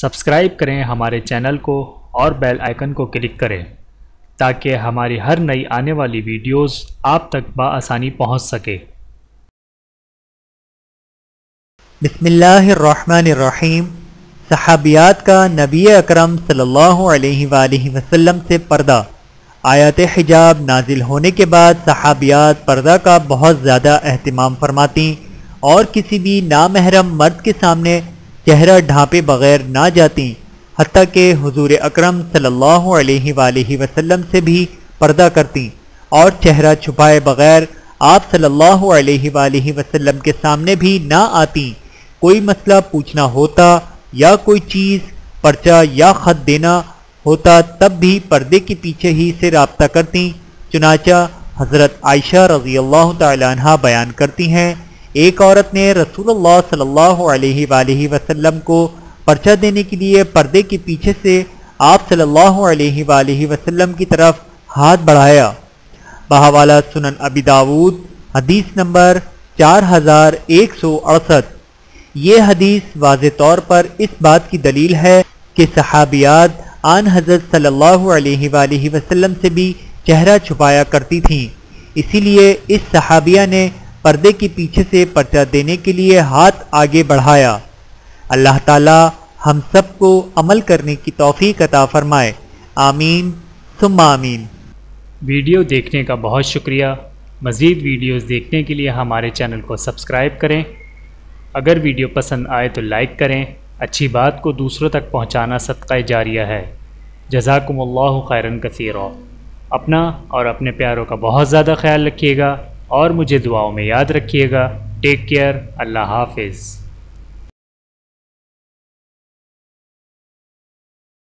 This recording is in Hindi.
सब्सक्राइब करें हमारे चैनल को और बेल आइकन को क्लिक करें ताकि हमारी हर नई आने वाली वीडियोस आप तक बआसानी पहुंच सके। बिस्मिल्लाहिर्रहमानिर्रहीम। सहाबियात का नबी अकरम सल्लल्लाहु अलैहि वसल्लम से पर्दा। आयत हिजाब नाजिल होने के बाद सहाबियात पर्दा का बहुत ज़्यादा अहतमाम फरमाती और किसी भी नामहरम मर्द के सामने चेहरा ढांपे बग़ैर ना जाती, हत्ता कि हुजूर अकरम सल्लल्लाहु अलैहि वसल्लम से भी पर्दा करती और चेहरा छुपाए बग़ैर आप सल्लल्लाहु अलैहि वसल्लम के सामने भी ना आती। कोई मसला पूछना होता या कोई चीज़, पर्चा या ख़त देना होता तब भी पर्दे के पीछे ही से राब्ता करती। चुनाचा हज़रत आयशा रज़ियल्लाहु तआला अन्हा बयान करती हैं, एक औरत ने रसूलुल्लाह सल्लल्लाहु अलैहि वसल्लम को पर्चा देने के लिए पर्दे के पीछे से आप सल्लल्लाहु अलैहि वसल्लम की तरफ हाथ बढ़ाया। बहवाला सुनन अबी दाऊद हदीस नंबर 4168। ये हदीस वाज़े तौर पर इस बात की दलील है कि सहाबियात आन हज़रत सल्लल्लाहु अलैहि वसल्लम से भी चेहरा छुपाया करती थीं, इसीलिए इस सहाबिया ने पर्दे के पीछे से पर्चा देने के लिए हाथ आगे बढ़ाया। अल्लाह ताला हम सब को अमल करने की तौफीक अता फरमाए। आमीन सुम्मा आमीन। वीडियो देखने का बहुत शुक्रिया। मज़ीद वीडियोस देखने के लिए हमारे चैनल को सब्सक्राइब करें। अगर वीडियो पसंद आए तो लाइक करें। अच्छी बात को दूसरों तक पहुंचाना सदका जारिया है। जज़ाकुमुल्लाहु खैरन कसीरा। अपना और अपने प्यारों का बहुत ज़्यादा ख्याल रखिएगा और मुझे दुआओं में याद रखिएगा। Take care. अल्लाह हाफिज़।